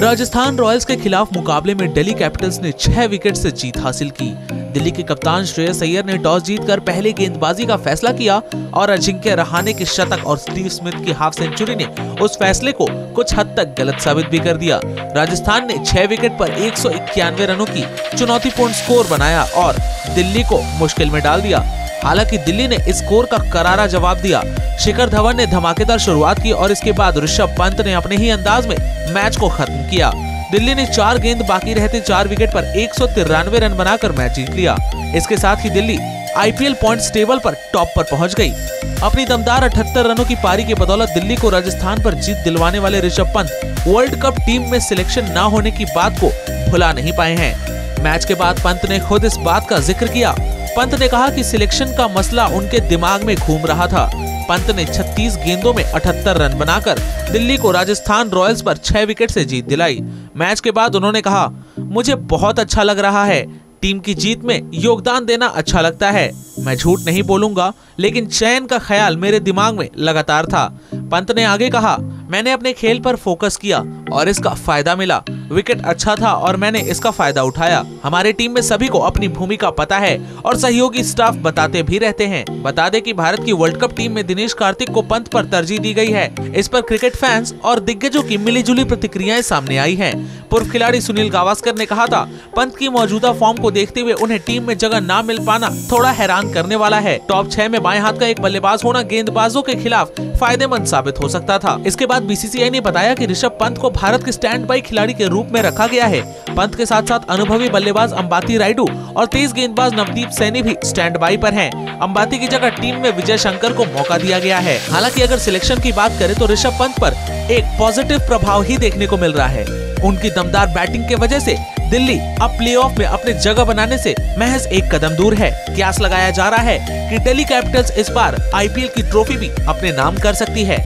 Rajasthan Royals के खिलाफ मुकाबले में दिल्ली कैपिटल्स ने 6 विकेट से जीत हासिल की। दिल्ली के कप्तान श्रेयस अय्यर ने टॉस जीतकर पहले गेंदबाजी का फैसला किया और अजिंक्य रहाणे के शतक और स्टीव स्मिथ की हाफ सेंचुरी ने उस फैसले को कुछ हद तक गलत साबित भी कर दिया। राजस्थान ने 6 विकेट पर 191 रनों की चुनौतीपूर्ण स्कोर बनाया और दिल्ली को मुश्किल में डाल दिया। हालांकि दिल्ली ने इस स्कोर का करारा जवाब दिया। शिखर धवन ने धमाकेदार शुरुआत की और इसके बाद ऋषभ पंत ने अपने ही अंदाज में मैच को खत्म किया। दिल्ली ने 4 गेंद बाकी रहते 4 विकेट पर 193 रन बनाकर मैच जीत लिया। इसके साथ ही दिल्ली आईपीएल पॉइंट्स टेबल पर टॉप पर पहुंच गई। अपनी दमदार 78 रनों की पारी के बदौलत दिल्ली को राजस्थान पर जीत दिलवाने वाले Rishabh Pant world cup team में सिलेक्शन न होने की बात को भुला नहीं पाए हैं। मैच के बाद पंत ने खुद इस बात का जिक्र किया। पंत ने कहा कि सिलेक्शन का मसला उनके दिमाग में घूम रहा था। पंत ने 36 गेंदों में 78 रन बनाकर दिल्ली को राजस्थान रॉयल्स पर 6 विकेट से जीत दिलाई। मैच के बाद उन्होंने कहा, मुझे बहुत अच्छा लग रहा है। टीम की जीत में योगदान देना अच्छा लगता है। मैं झूठ नहीं बोलूंगा, लेकिन चयन का ख्याल मेरे दिमाग में लगातार था। पंत ने आगे कहा, मैंने अपने खेल पर फोकस किया और इसका फायदा मिला। विकेट अच्छा था और मैंने इसका फायदा उठाया। हमारे टीम में सभी को अपनी भूमिका पता है और सहयोगी स्टाफ बताते भी रहते हैं। बता दें कि भारत की वर्ल्ड कप टीम में दिनेश कार्तिक को पंत पर तरजीह दी गई है। इस पर क्रिकेट फैंस और दिग्गजों की मिलीजुली प्रतिक्रियाएं सामने आई हैं। पूर्व खिलाड़ी सुनील गावस्कर ने कहा था, पंत की मौजूदा फॉर्म को देखते हुए उन्हें टीम में जगह न मिल पाना थोड़ा हैरान करने वाला है। टॉप 6 में बाएं हाथ का एक बल्लेबाज होना गेंदबाजों के खिलाफ फायदेमंद साबित हो सकता था। इसके बाद बीसीसीआई ने बताया कि ऋषभ पंत को भारत के स्टैंड बाई खिलाड़ी के रूप में रखा गया है। पंत के साथ साथ अनुभवी बल्लेबाज अम्बाती रायडू और तेज गेंदबाज नवदीप सैनी भी स्टैंड बाई पर हैं। अम्बाती की जगह टीम में विजय शंकर को मौका दिया गया है। हालांकि अगर सिलेक्शन की बात करें तो ऋषभ पंत पर एक पॉजिटिव प्रभाव ही देखने को मिल रहा है। उनकी दमदार बैटिंग के वजह से दिल्ली अब प्लेऑफ में अपने जगह बनाने से महज 1 कदम दूर है। कयास लगाया जा रहा है कि दिल्ली कैपिटल्स इस बार आईपीएल की ट्रॉफी भी अपने नाम कर सकती है।